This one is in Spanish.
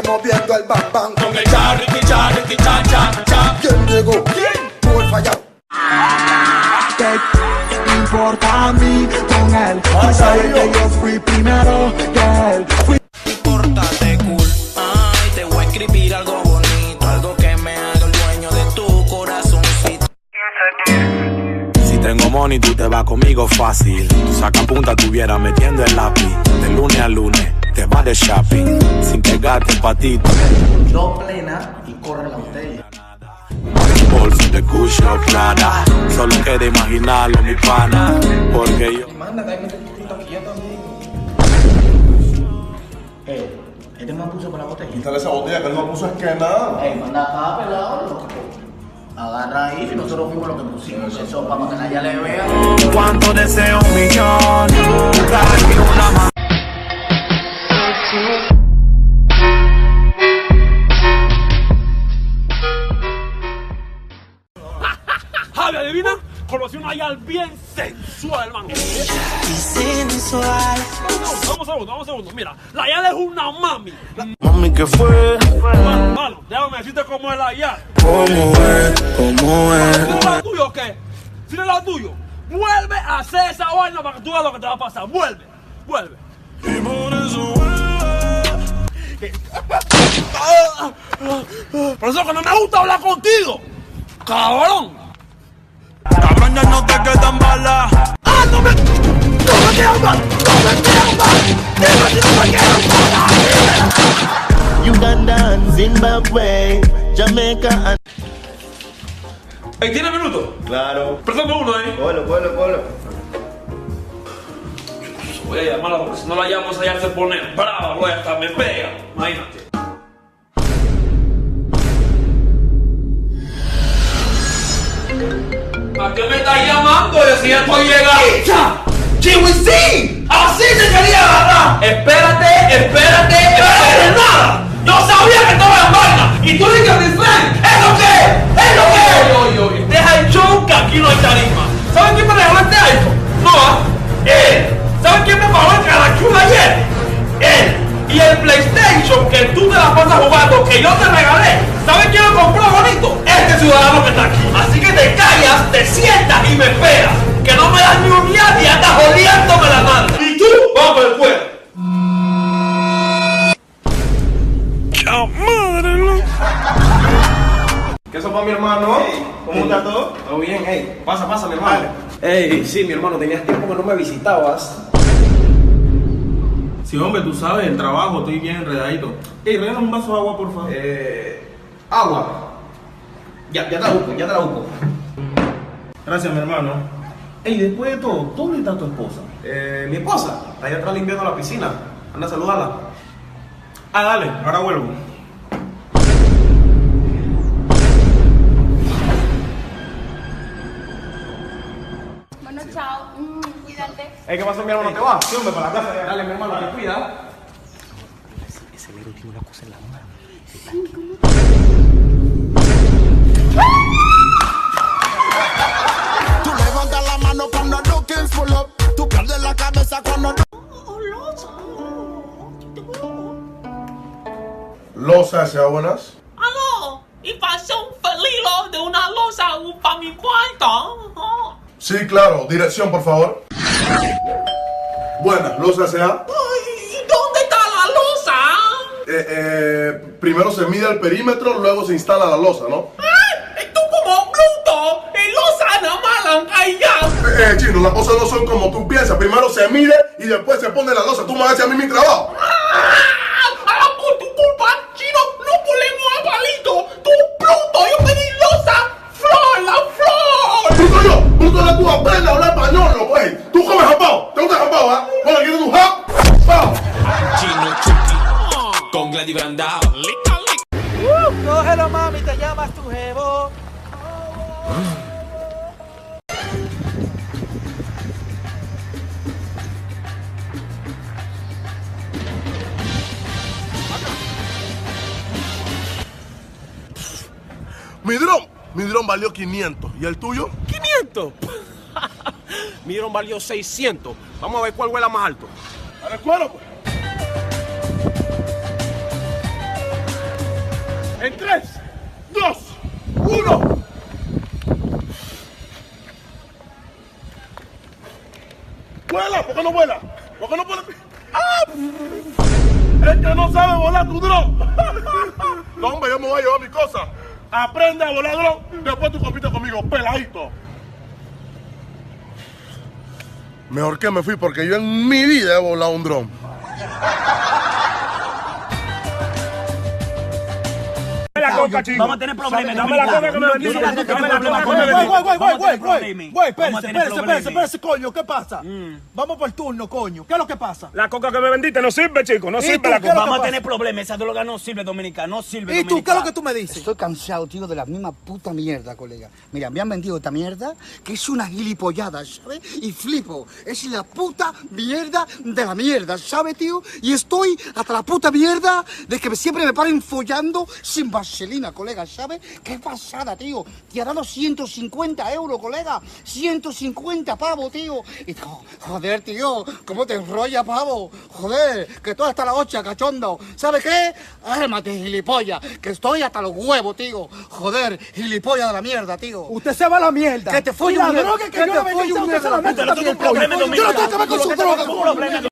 viene moviendo el bam bam con el cha, riqui cha, riqui cha, cha, cha. ¿Quién llegó? ¿Quién? Por fallar. ¿Qué importa a mí con él? Tú sabes que yo fui primero que él. Pórtate cool, ay, te voy a escribir algo bonito, algo que me haga el dueño de tu corazoncito. Si tengo money, tú te vas conmigo fácil. Tú saca punta, tuviera metiendo el lápiz. De lunes a lunes, te vas de shopping, sin pegarte el patito. Dos plenas y corre la botella. El bolso de cucho plata, solo queda imaginarlo, mi pana. Porque yo... Manda, dame tu puto quieto, amigo. Este me puso por la botella. Quítale esa botella, que él no puso es que nada. Manda acá, pelado, loco. Agarra ahí, y nosotros fuimos lo que pusimos. Eso, para que nadie le vea. ¿Cuánto deseo? Un millón. Traje una más. Javi, adivina, conocí una yal bien sensual, hermano. Sensual. Vamos a segundo. Mira, la yal es una mami. Mami, ¿qué fue? Hermano, déjame decirte cómo es la yal. ¿Cómo es? ¿Tienes la tuya o qué? Si no es la tuya, vuelve a hacer esa vaina para que tú veas lo que te va a pasar. Vuelve. Y por eso por eso que no me gusta hablar contigo, cabrón. Cabrón, ya no te quedan balas. ¡Ah, no me quedan balas! Uganda and Zimbabwe, Jamaica and... ¿Ahí tiene minuto? Claro. Préstame uno, Pueblo. Voy a llamarla porque si no la llamo esa ya se pone brava, voy hasta me pega. Imagínate. ¿A qué me estás llamando? Yo si ya estoy llegando. ¡Chihuisí! ¡Así te quería agarrar! Espérate. ¡No nada! ¡Yo sabía que estaba en vaina! ¡Y tú dices mi friend! ¡Es lo que es! Oye, deja el show que aquí no hay tarima. ¿Sabes quién me dejó este iPhone? ¿Sabes quién me pagó el caracol ayer? Él. Y el PlayStation que tú te la pasas jugando, que yo te regalé. ¿Sabes quién lo compró bonito? Este ciudadano que está aquí. Así que te callas, te sientas y me esperas. Que no me das ni un día y andas jodiéndome la madre. Y tú, vamos por el cuero. ¡Chao, madre! ¿Qué sopa, mi hermano? ¿Cómo está todo? Todo bien, hey. Pasa, mi hermano. Ey, sí, mi hermano, tenías tiempo que no me visitabas. Sí, hombre, tú sabes, el trabajo, estoy bien enredadito. Ey, regálame un vaso de agua, por favor. Agua. Ya te la busco. Gracias, mi hermano. Ey, después de todo, ¿dónde está tu esposa? Mi esposa, está allá atrás limpiando la piscina. Anda, salúdala. Dale, ahora vuelvo. ¿Qué pasa, mi hermano? ¿Te vas? Sí, hombre, para la casa. Dale, mi hermano, te cuida. Ese negro tiene una cosa en la mano. Tú levantas la mano cuando no quieres pull up. Tú pierdes la cabeza cuando no... ¿Losas y abuelas? ¡Aló! Y pasó un felilo de una losa para mi cuarto. Sí, claro. Dirección, por favor. Buenas, losa sea. ¿Y dónde está la losa? Primero se mide el perímetro, luego se instala la losa, ¿no? Tú como Pluto, y losa nada más allá. Chino, las cosas no son como tú piensas. Primero se mide y después se pone la losa. Tú me haces a mí mi trabajo. Por tu culpa, Chino, no ponemos a palito. Tú, Pluto, yo pedí losa. ¡Flor, la flor! Pluto yo, Pluto era tu aprenda a hablar español, loco. Tú comes japao, ¿te gusta japao, ah? Bueno, ¿quieres un japao? Chino Chucky, con Gladys Brandao. Cógelo, mami, te llamas tu jevo. Mi dron valió 500. ¿Y el tuyo? ¿500? Mi dron valió 600. Vamos a ver cuál vuela más alto. ¡A ver, cuero, pues! En 3, 2, 1. Vuela, ¿por qué no vuela? ¿Por qué no vuela? ¡Ah! El que no sabe volar tu dron. No, hombre, yo me voy a llevar mi cosa. Aprende a volar dron, después tú compites conmigo, peladito. Mejor que me fui, porque yo en mi vida he volado un dron. Vamos a tener problemas. Dame la coca que me vendí. Güey, espérese, coño, ¿qué pasa? Vamos por turno, coño. ¿Qué es lo que pasa? La coca que me vendiste no sirve, chico. No sirve la coca. Vamos a tener problemas. Esa droga no sirve, dominicana. No sirve. ¿Y tú qué es lo que tú me dices? Estoy cansado, tío, de la misma puta mierda, colega. Mira, me han vendido esta mierda que es una gilipollada, ¿sabes? Y flipo. Es la puta mierda de la mierda, ¿sabes, tío? Y estoy hasta la puta mierda de que siempre me paren follando sin vaselina, colega, ¿sabes? ¡Qué pasada, tío! Te ha dado 150 €, colega. 150 pavos, tío. Y, joder, tío, ¿cómo te enrollas, pavo? Joder, que tú hasta la hocha, cachondo. ¿Sabes qué? Ármate, gilipollas, que estoy hasta los huevos, tío. Joder, gilipollas de la mierda, tío. Usted se va a la mierda. Que te follen. Yo no tengo problema con su droga.